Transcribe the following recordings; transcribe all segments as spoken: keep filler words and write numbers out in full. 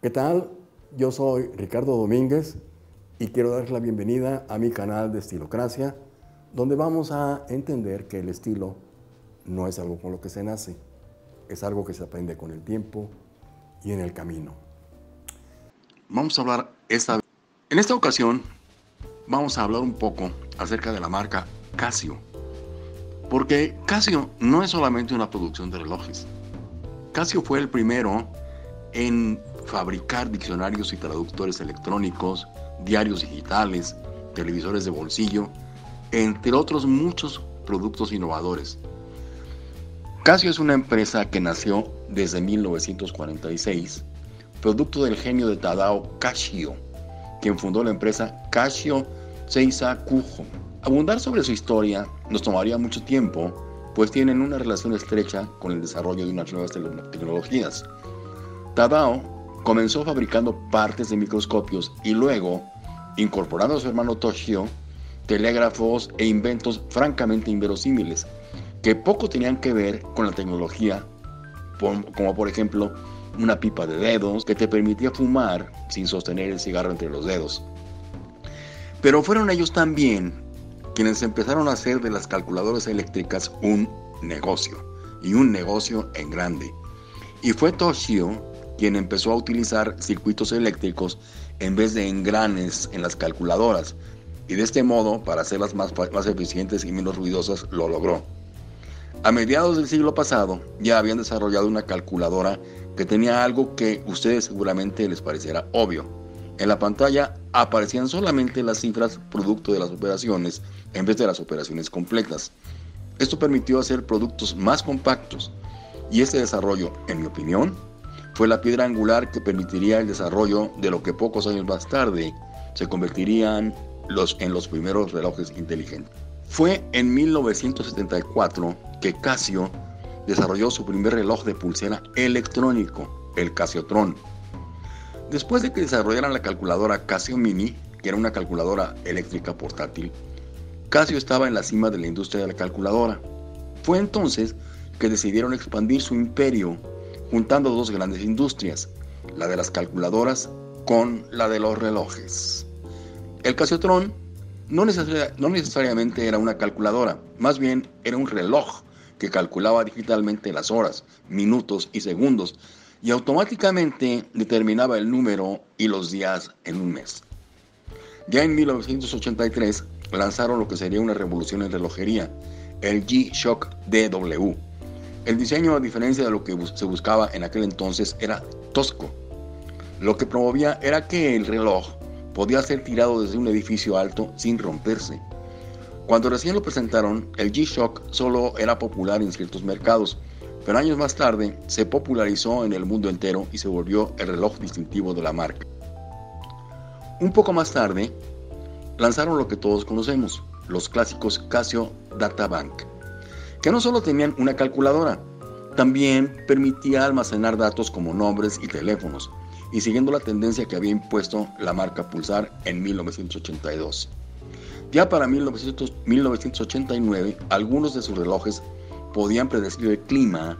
¿Qué tal? Yo soy Ricardo Domínguez y quiero darles la bienvenida a mi canal de Estilocracia, donde vamos a entender que el estilo no es algo con lo que se nace, es algo que se aprende con el tiempo y en el camino. Vamos a hablar esta vez. En esta ocasión vamos a hablar un poco acerca de la marca Casio, porque Casio no es solamente una producción de relojes. Casio fue el primero en fabricar diccionarios y traductores electrónicos, diarios digitales, televisores de bolsillo, entre otros muchos productos innovadores. Casio es una empresa que nació desde mil novecientos cuarenta y seis, producto del genio de Tadao Kashio, quien fundó la empresa Casio Seisakusho. Abundar sobre su historia nos tomaría mucho tiempo, pues tienen una relación estrecha con el desarrollo de unas nuevas tecnologías. Tadao comenzó fabricando partes de microscopios y luego, incorporando a su hermano Toshio, telégrafos e inventos francamente inverosímiles, que poco tenían que ver con la tecnología, como por ejemplo una pipa de dedos que te permitía fumar sin sostener el cigarro entre los dedos. Pero fueron ellos también quienes empezaron a hacer de las calculadoras eléctricas un negocio, y un negocio en grande. Y fue Toshio quien empezó a utilizar circuitos eléctricos en vez de engranes en las calculadoras, y de este modo, para hacerlas más, más eficientes y menos ruidosas, lo logró. A mediados del siglo pasado, ya habían desarrollado una calculadora que tenía algo que a ustedes seguramente les parecerá obvio. En la pantalla aparecían solamente las cifras producto de las operaciones, en vez de las operaciones completas. Esto permitió hacer productos más compactos, y este desarrollo, en mi opinión, fue la piedra angular que permitiría el desarrollo de lo que pocos años más tarde se convertirían los, en los primeros relojes inteligentes. Fue en mil novecientos setenta y cuatro que Casio desarrolló su primer reloj de pulsera electrónico, el Casiotrón. Después de que desarrollaran la calculadora Casio Mini, que era una calculadora eléctrica portátil, Casio estaba en la cima de la industria de la calculadora. Fue entonces que decidieron expandir su imperio, juntando dos grandes industrias, la de las calculadoras con la de los relojes. El Casiotrón no, necesari- no necesariamente era una calculadora, más bien era un reloj que calculaba digitalmente las horas, minutos y segundos, y automáticamente determinaba el número y los días en un mes. Ya en mil novecientos ochenta y tres lanzaron lo que sería una revolución en relojería, el G-Shock D W. El diseño, a diferencia de lo que se buscaba en aquel entonces, era tosco. Lo que promovía era que el reloj podía ser tirado desde un edificio alto sin romperse. Cuando recién lo presentaron, el G-Shock solo era popular en ciertos mercados, pero años más tarde se popularizó en el mundo entero y se volvió el reloj distintivo de la marca. Un poco más tarde, lanzaron lo que todos conocemos, los clásicos Casio Data Bank, que no solo tenían una calculadora, también permitía almacenar datos como nombres y teléfonos, y siguiendo la tendencia que había impuesto la marca Pulsar en mil novecientos ochenta y dos. Ya para mil novecientos ochenta y nueve, algunos de sus relojes podían predecir el clima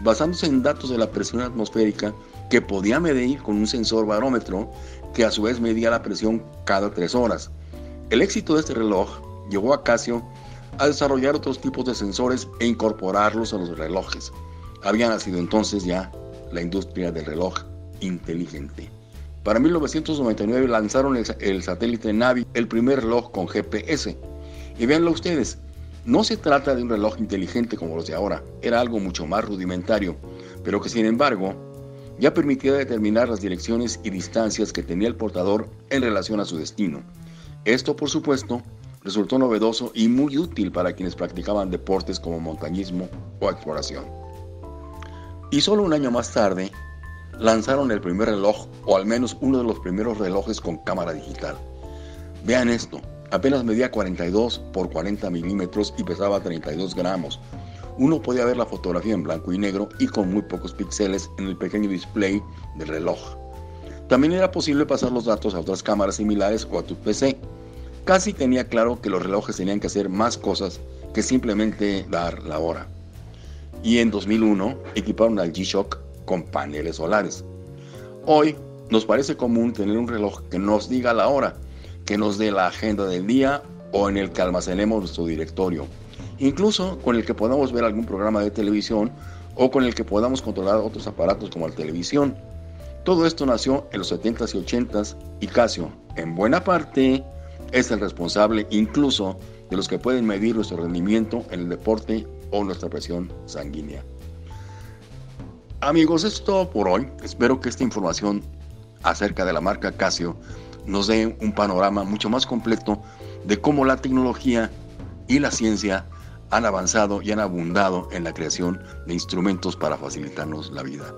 basándose en datos de la presión atmosférica que podía medir con un sensor barómetro que a su vez medía la presión cada tres horas. El éxito de este reloj llevó a Casio a desarrollar otros tipos de sensores e incorporarlos a los relojes. Había nacido entonces ya la industria del reloj inteligente. Para mil novecientos noventa y nueve lanzaron el, el satélite Navi, el primer reloj con G P S. Y véanlo ustedes, no se trata de un reloj inteligente como los de ahora, era algo mucho más rudimentario, pero que sin embargo ya permitía determinar las direcciones y distancias que tenía el portador en relación a su destino. Esto, por supuesto, resultó novedoso y muy útil para quienes practicaban deportes como montañismo o exploración. Y solo un año más tarde, lanzaron el primer reloj, o al menos uno de los primeros relojes con cámara digital. Vean esto, apenas medía cuarenta y dos por cuarenta milímetros y pesaba treinta y dos gramos. Uno podía ver la fotografía en blanco y negro y con muy pocos píxeles en el pequeño display del reloj. También era posible pasar los datos a otras cámaras similares o a tu P C. Casi tenía claro que los relojes tenían que hacer más cosas que simplemente dar la hora. Y en dos mil uno equiparon al G-Shock con paneles solares. Hoy Nos parece común tener un reloj que nos diga la hora, que nos dé la agenda del día o en el que almacenemos nuestro directorio, incluso con el que podamos ver algún programa de televisión o con el que podamos controlar otros aparatos como la televisión. Todo esto nació en los setentas y ochentas y Casio, en buena parte, es el responsable incluso de los que pueden medir nuestro rendimiento en el deporte o nuestra presión sanguínea. Amigos, es todo por hoy. Espero que esta información acerca de la marca Casio nos dé un panorama mucho más completo de cómo la tecnología y la ciencia han avanzado y han abundado en la creación de instrumentos para facilitarnos la vida.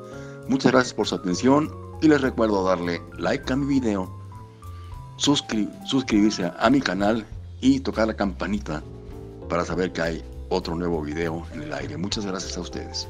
Muchas gracias por su atención y les recuerdo darle like a mi video, suscri- suscribirse a mi canal y tocar la campanita para saber que hay otro nuevo video en el aire. Muchas gracias a ustedes.